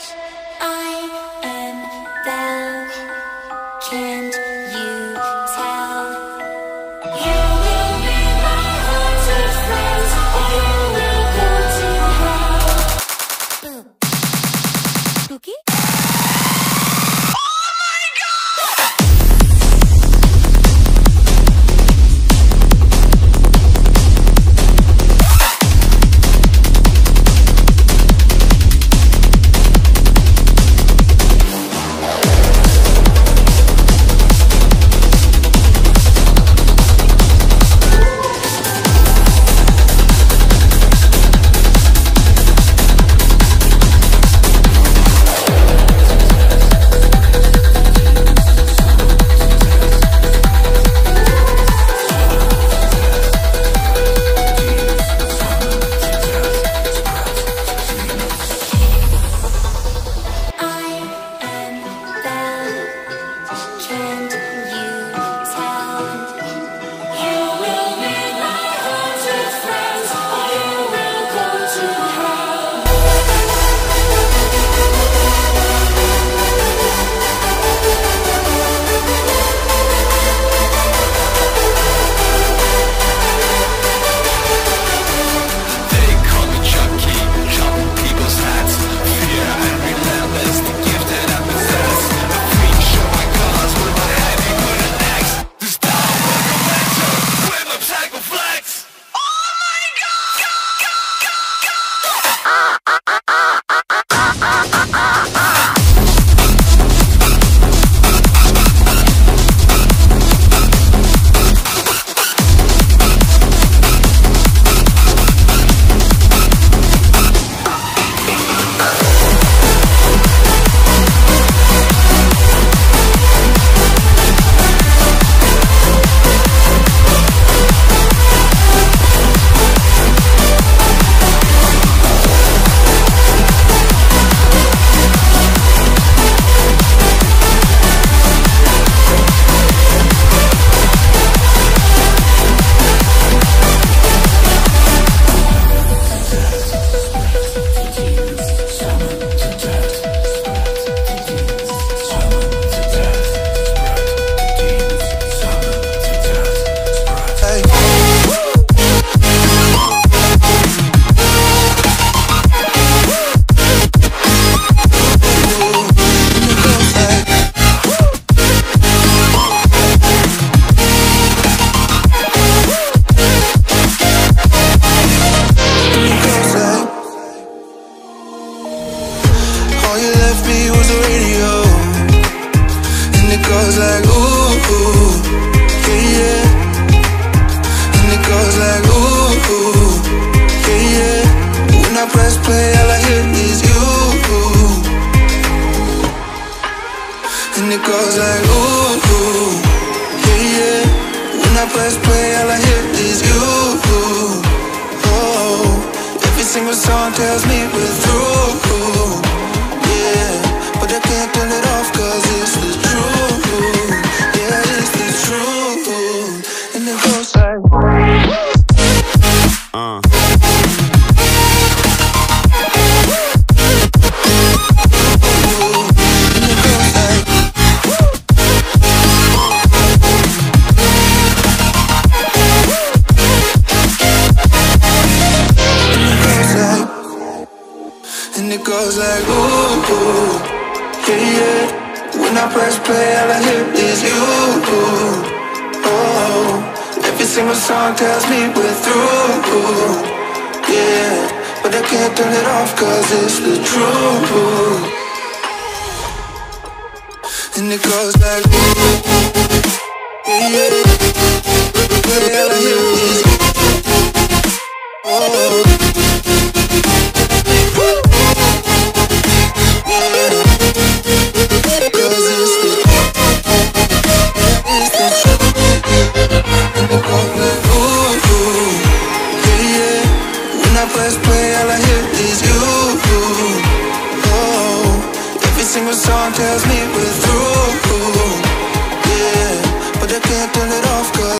Tells me